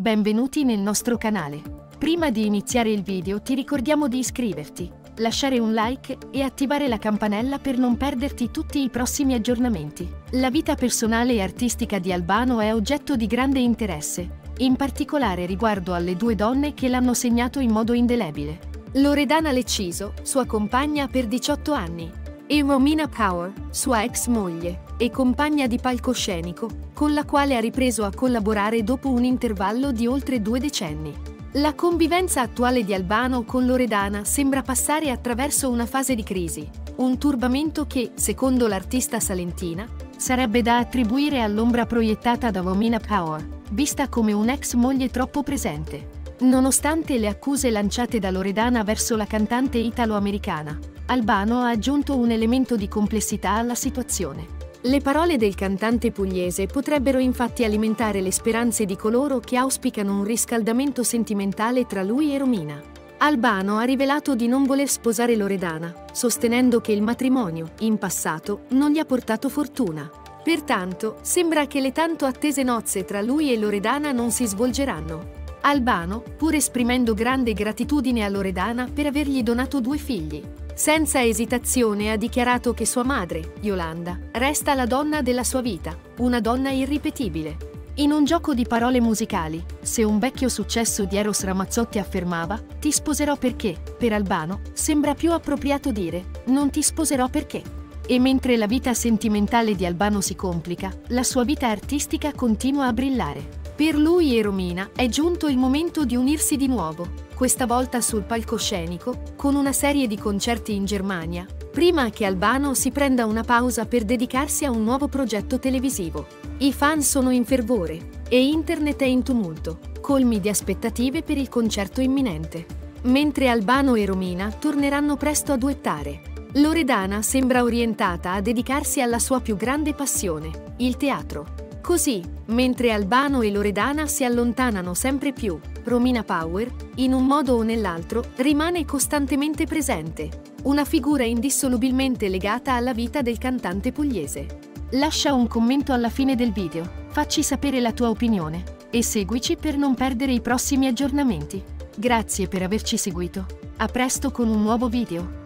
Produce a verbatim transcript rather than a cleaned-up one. Benvenuti nel nostro canale. Prima di iniziare il video ti ricordiamo di iscriverti, lasciare un like e attivare la campanella per non perderti tutti i prossimi aggiornamenti. La vita personale e artistica di Albano è oggetto di grande interesse, in particolare riguardo alle due donne che l'hanno segnato in modo indelebile. Loredana Lecciso, sua compagna per diciotto anni, e Romina Power, sua ex moglie e compagna di palcoscenico, con la quale ha ripreso a collaborare dopo un intervallo di oltre due decenni. La convivenza attuale di Albano con Loredana sembra passare attraverso una fase di crisi, un turbamento che, secondo l'artista salentina, sarebbe da attribuire all'ombra proiettata da Romina Power, vista come un'ex moglie troppo presente. Nonostante le accuse lanciate da Loredana verso la cantante italo-americana, Albano ha aggiunto un elemento di complessità alla situazione. Le parole del cantante pugliese potrebbero infatti alimentare le speranze di coloro che auspicano un riscaldamento sentimentale tra lui e Romina. Albano ha rivelato di non voler sposare Loredana, sostenendo che il matrimonio, in passato, non gli ha portato fortuna. Pertanto, sembra che le tanto attese nozze tra lui e Loredana non si svolgeranno. Albano, pur esprimendo grande gratitudine a Loredana per avergli donato due figli, senza esitazione ha dichiarato che sua madre, Yolanda, resta la donna della sua vita, una donna irripetibile. In un gioco di parole musicali, se un vecchio successo di Eros Ramazzotti affermava «ti sposerò perché», per Albano sembra più appropriato dire «non ti sposerò perché». E mentre la vita sentimentale di Albano si complica, la sua vita artistica continua a brillare. Per lui e Romina è giunto il momento di unirsi di nuovo, questa volta sul palcoscenico, con una serie di concerti in Germania, prima che Albano si prenda una pausa per dedicarsi a un nuovo progetto televisivo. I fan sono in fervore, e internet è in tumulto, colmi di aspettative per il concerto imminente. Mentre Albano e Romina torneranno presto a duettare, Loredana sembra orientata a dedicarsi alla sua più grande passione, il teatro. Così, mentre Albano e Loredana si allontanano sempre più, Romina Power, in un modo o nell'altro, rimane costantemente presente, una figura indissolubilmente legata alla vita del cantante pugliese. Lascia un commento alla fine del video, facci sapere la tua opinione e seguici per non perdere i prossimi aggiornamenti. Grazie per averci seguito. A presto con un nuovo video.